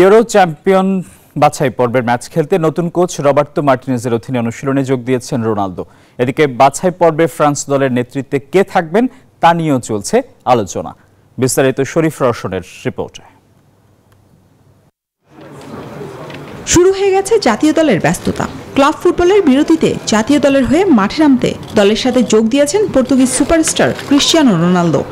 Euro champion বাছাই পর্বের match খেলতে নতুন কোচ রবার্ট মার্টিনেজের অধীনে অনুশীলনে যোগ দিয়েছেন রোনালদো। এদিকে বাছাই পর্বে ফ্রান্স দলের নেতৃত্বে কে থাকবেন তা নিয়েও চলছে আলোচনা। বিস্তারিত শরীফ রওশনের রিপোর্টে। শুরু হয়ে গেছে জাতীয় দলের ব্যস্ততা। ক্লাব ফুটবলের বিরতিতে জাতীয় দলের হয়ে মাঠে নামতে দলের সাথে যোগ দিয়েছেন Portuguese superstar Cristiano Ronaldo.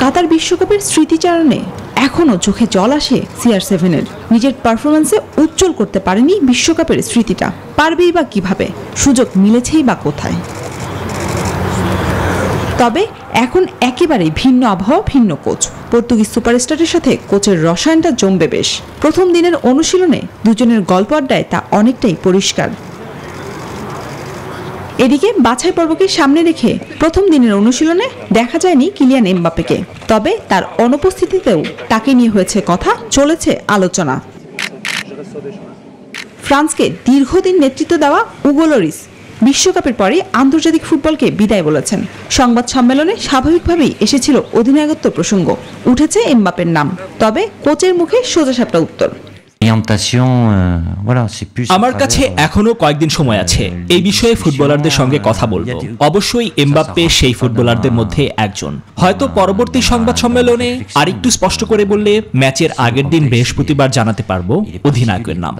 Qatar বিশ্বকাপের স্মৃতিচারণে এখনও চোখে জল আসে CR7-এর। নিজের পারফরমেন্সে উজ্জ্বল করতে পারেনি বিশ্বকাপের স্মৃতিটা, পারবেই বা কিভাবে, সুযোগ মিলেছেই বা কোথায়। তবে এখন একেবারেই ভিন্ন আবহাওয়া, ভিন্ন কোচ। পর্তুগিজ সুপারস্টারের সাথে কোচের রসায়নটা জমবে বেশ। প্রথম দিনের অনুশীলনে দুজনের গল্প আড্ডায় তা অনেকটাই পরিষ্কার। এদিকে বাছাই পর্বকে সামনে রেখে প্রথম দিনের অনুশীলনে দেখা যায়নি কিলিয়ান এমবাপ্পেকে। তবে তার অনুপস্থিতিতেও তাকে নিয়ে হয়েছে কথা, চলেছে আলোচনা। ফ্রান্সকে দীর্ঘদিন নেতৃত্ব দেওয়া উগো লরিস বিশ্বকাপের পরে আন্তর্জাতিক ফুটবলকে বিদায় বলেছেন। সংবাদ সম্মেলনে স্বাভাবিকভাবেই এসেছিল অধিনায়কত্ব প্রসঙ্গ, উঠেছে এমবাপ্পের নাম। তবে কোচের মুখে সোজাসাপটা উত্তর, আমার কাছে এখনো কয়েকদিন সময় আছে, এই বিষয়ে ফুটবলারদের সঙ্গে কথা বলবো। অবশ্যই এমবাপ্পে সেই ফুটবলারদের মধ্যে একজন। হয়তো পরবর্তী সংবাদ সম্মেলনে আরেকটু স্পষ্ট করে বললে ম্যাচের আগের দিন বৃহস্পতিবার জানাতে পারবো অধিনায়কের নাম।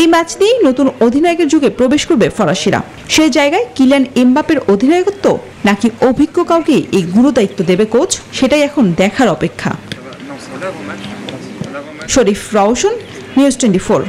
এই ম্যাচ দিয়েই নতুন অধিনায়কের যুগে প্রবেশ করবে ফরাসিরা। সেই জায়গায় কিলিয়ান এমবাপ্পের অধিনায়কত্ব নাকি অভিজ্ঞ কাউকে এই গুরু দায়িত্ব দেবে কোচ, সেটাই এখন দেখার অপেক্ষা। শরীফ রওশন, নিউজ 24।